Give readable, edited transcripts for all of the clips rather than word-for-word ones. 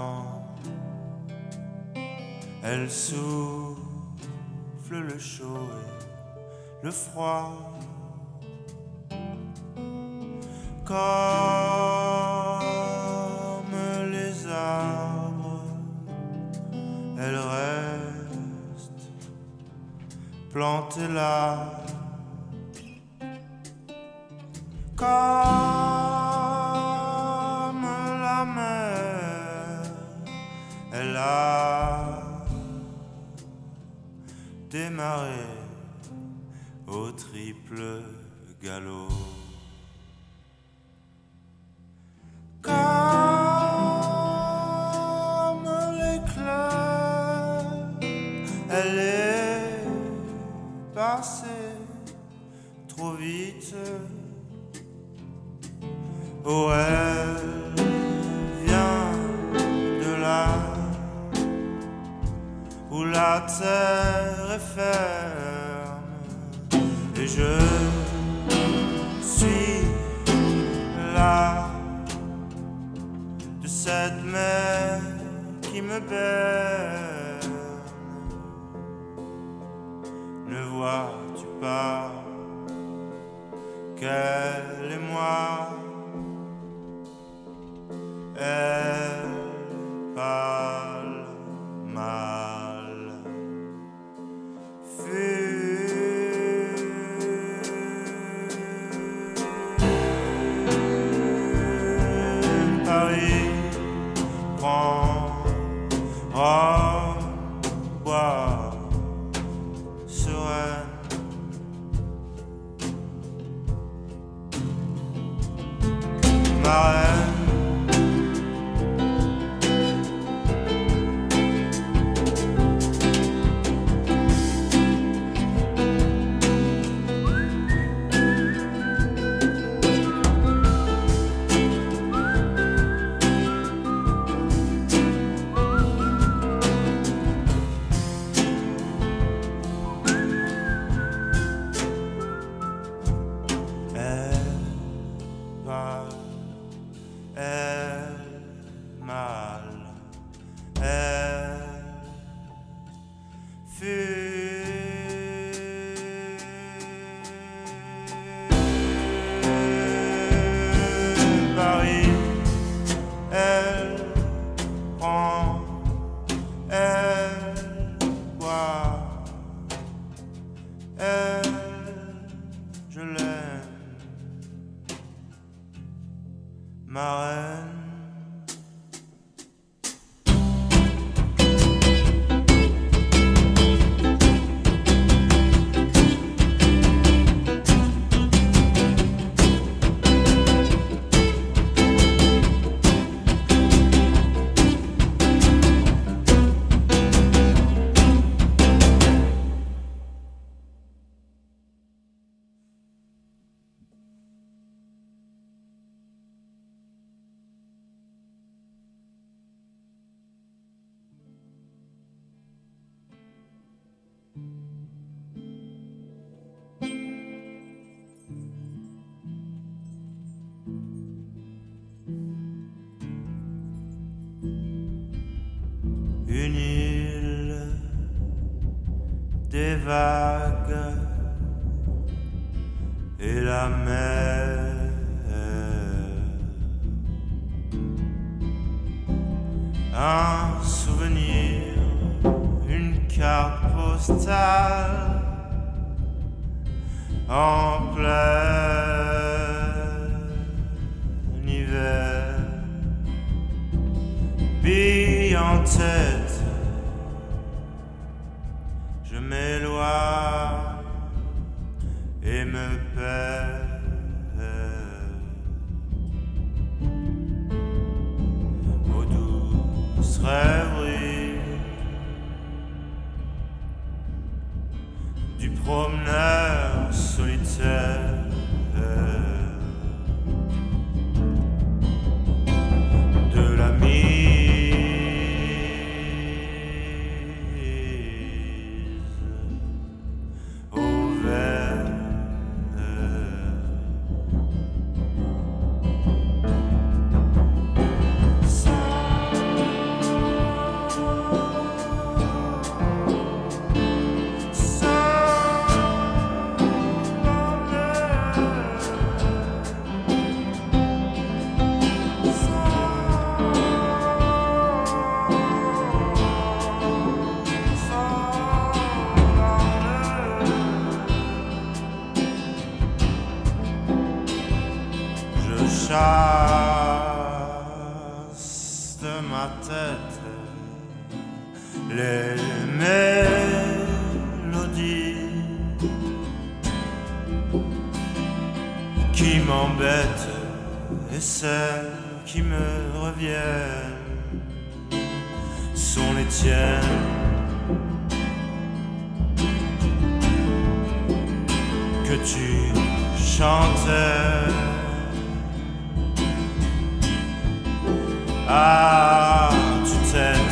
vent, elle souffle le chaud et le froid. Comme les arbres, elle reste plantée là. Comme la mer, elle a démarré au triple galop. Comme l'éclair, elle est passée trop vite. Oh, elle vient de là où la terre est ferme, et je suis là de cette mer qui me berne. Ne vois-tu pas qu'elle et moi, elle parle mal, fume Paris, prend Rome, bois, sereine. Ma reine, elle mal, elle fuit Paris, elle prend, elle boit, elle je l'aime. Ma reine. Une île des vagues et la mer, un souvenir, une carte postale en plein hiver, bille en tête. Je m'éloigne et me perds. Aux douces rêveries du promeneur solitaire, de l'ami. tête les mélodies qui m'embêtent et celles qui me reviennent sont les tiennes que tu chantais. Ah, tu t'aides.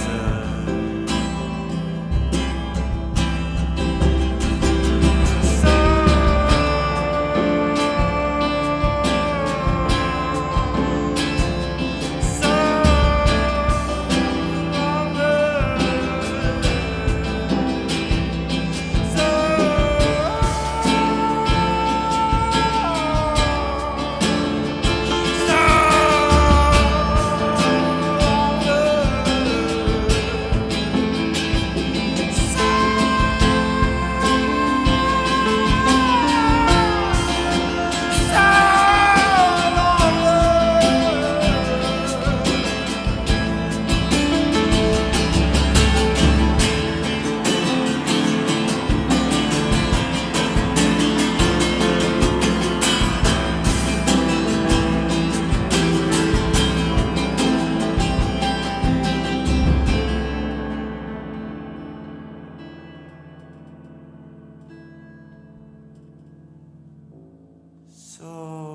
So